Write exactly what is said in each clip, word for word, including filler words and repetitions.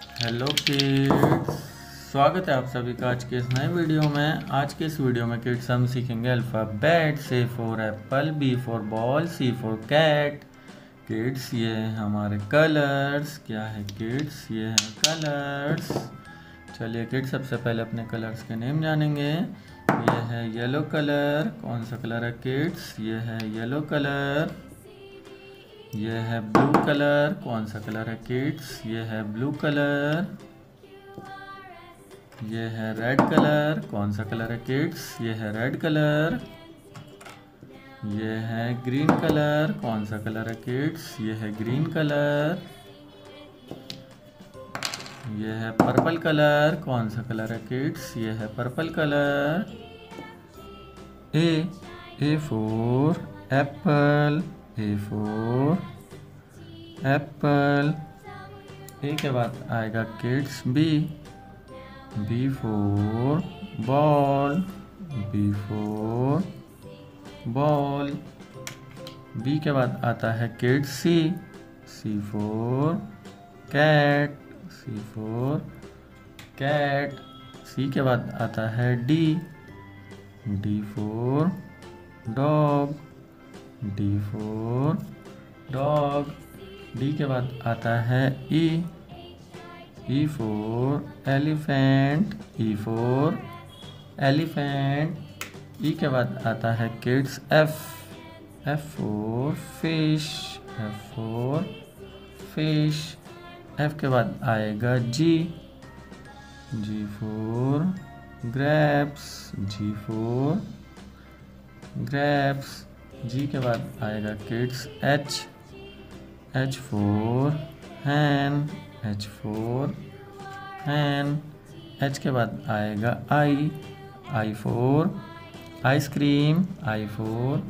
Hello kids, स्वागत है आप सभी का आज के इस नए वीडियो में। आज के इस वीडियो में किड्स हम सीखेंगे alphabet. A for apple, B for ball, C for cat. Kids ये हैं हमारे कलर्स। क्या है किड्स? ये हैं कलर्स। चलिए किड्स सबसे पहले अपने कलर्स के नेम जानेंगे। ये है येलो कलर। कौन सा कलर है किड्स? ये है येलो कलर। यह है ब्लू कलर। कौन सा कलर है किड्स? यह है ब्लू कलर। यह है रेड कलर। कौन सा कलर है किड्स? यह है रेड कलर। यह है ग्रीन कलर। कौन सा कलर है किड्स? यह है ग्रीन कलर। यह है पर्पल कलर। कौन सा कलर है किड्स? यह है purple colour. A A for apple, A for apple. A के बाद आएगा kids B. B for ball, B for ball. B के बाद आता है kids C. C for cat, C for cat. C के बाद आता है D. D for dog, D for dog. D के बाद आता है E. E for elephant, E for elephant. E के बाद आता है kids F. F for fish, F for fish. F के बाद आएगा जी। जी for grapes, G for grapes. G के बाद आएगा kids H. H for hen, H for hen. H के बाद आएगा I. I for ice cream, I for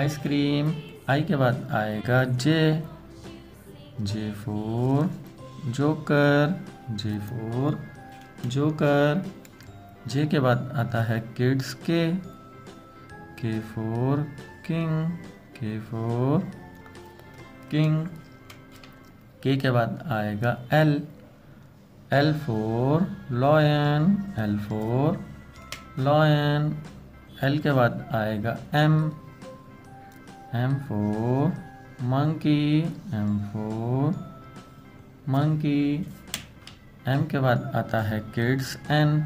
ice cream. I के बाद आएगा J. J for joker, J for joker. J के बाद आता है kids K. K for king, K for king. K K बाद आएगा L. L for lion, L for lion. L के बाद आएगा M. M for monkey, M for monkey. M के बाद आता है kids N.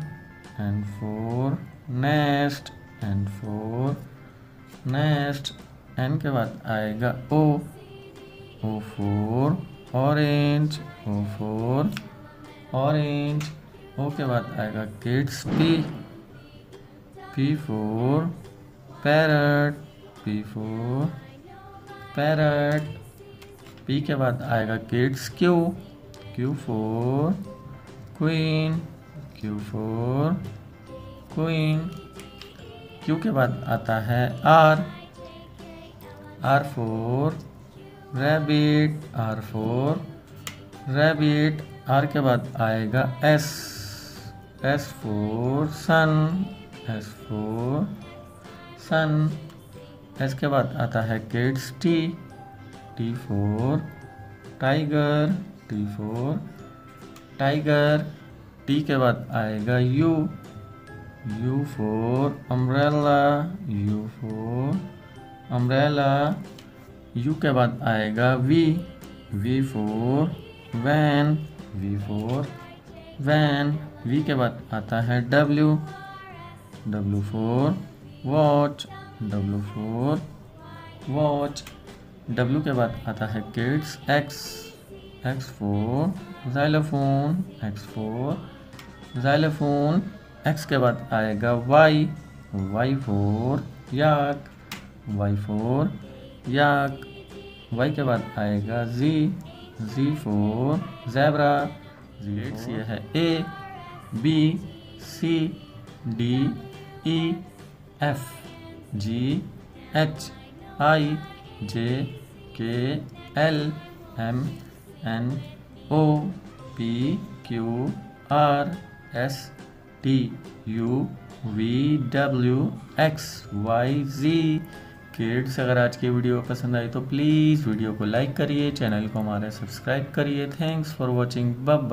N for nest, N for next. N के बाद आएगा O. O for orange, O for orange. O के बाद आएगा kids P. P for parrot, P for parrot. P के बाद आएगा kids Q. Q for queen, Q for queen. Q के बाद आता है R. R for rabbit, R for rabbit. R के बाद आएगा S. S for sun, S for sun. S के बाद आता है kids T. T for tiger, T for tiger. T के बाद आएगा U. U for umbrella, U for umbrella। U के बाद आएगा V। V for van, V for van। V के बाद आता है W। W for watch, W for watch। W के बाद आता है kids X। X for xylophone, X for xylophone। X के बाद आएगा Y. Y for yak, Y for yak. Y के बाद आएगा जी। जी फॉर ज़ेब्रा। किड्स ये है A, B, C, D, E, F, G, H, I, J, K, L, M, N, O, P, Q, R, S, T, U, V, W, X, Y, Z। Kids अगर आज की video पसंद आई तो please video को like करिए, channel को हमारे सब्सक्राइब करिए। Thanks for watching. बाय।